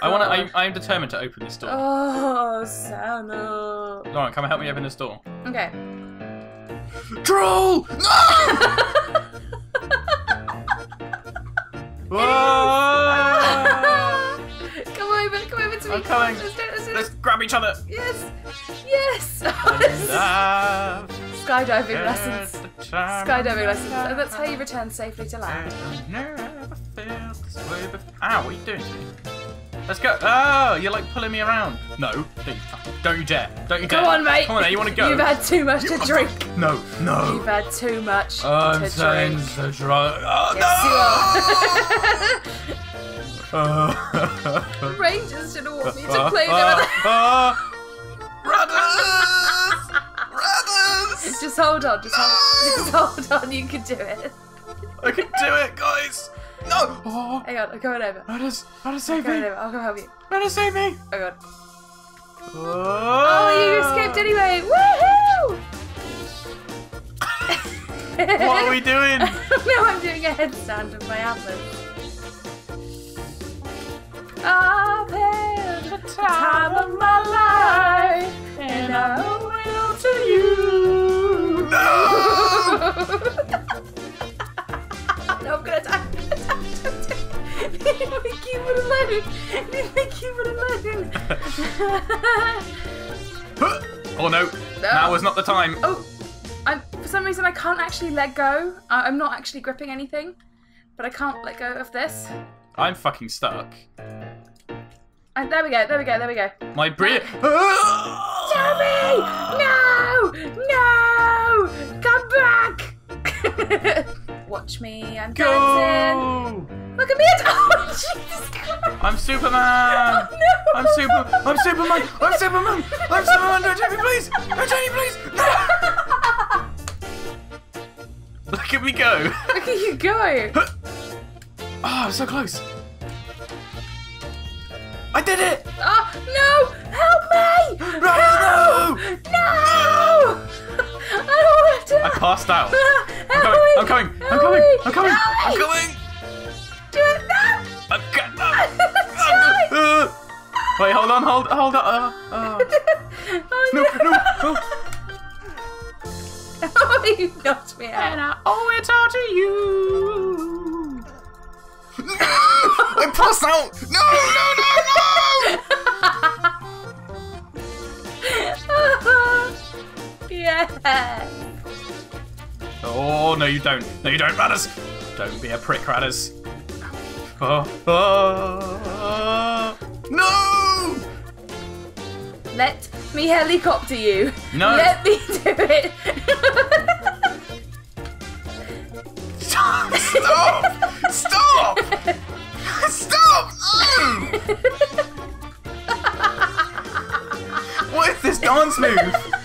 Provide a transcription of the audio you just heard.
I want to. I am determined to open this door. Oh, Sano. Lauren, come and help me open this door. Okay. Troll! No! Whoa! Come over to me. I'm coming. Let's grab each other. Yes. Yes. Skydiving lessons. Skydiving lessons. Oh, that's how you return safely to land. Ow, what are you doing? Let's go. Oh, you're like pulling me around. No, don't you dare. Don't you dare. Come on, mate. Come on, there. You want to go? You've had too much to drink. No, no. You've had too much to drink. I'm so drunk. Oh, yes, no. You are. Rangers didn't want me to play Radderss! Radderss! Just hold on. Just hold on. You can do it. I can do it, guys. No! Oh. Hang on, I'm going over. Radderss, save me! Over. I'll come help you. Radderss, save me! Oh god. Oh, you escaped anyway! Woohoo! What are we doing? No, I'm doing a headstand with my apples. I've had the time of my life, and I owe it all to you. No! No, I'm gonna die. Leave me alone! Oh no, now is not the time. Oh, for some reason I can't actually let go. I'm not actually gripping anything, but I can't let go of this. I'm fucking stuck. There we go, there we go, there we go. My breath. Tommy! No! No! Come back! Watch me, I'm dancing. Look at me! Oh, Jesus Christ! I'm Superman! Oh, no. I'm Superman! I'm Superman! Don't take me, please! Don't take me, please! No. Look at me go! Look at you go! Oh, I'm so close! I did it! Oh no! Help me! Radderss, no! No! I don't want to. I passed out. I'm coming! Wait, hold on. Oh, no. Oh, you knocked me out. And I owe it all to you. I passed out. No. Yeah. Oh, no, you don't. No, you don't, Radderss. Don't be a prick, Radderss. No! Let me helicopter you. No. Let me do it. Stop! Stop! Stop! Stop! No! What is this dance move?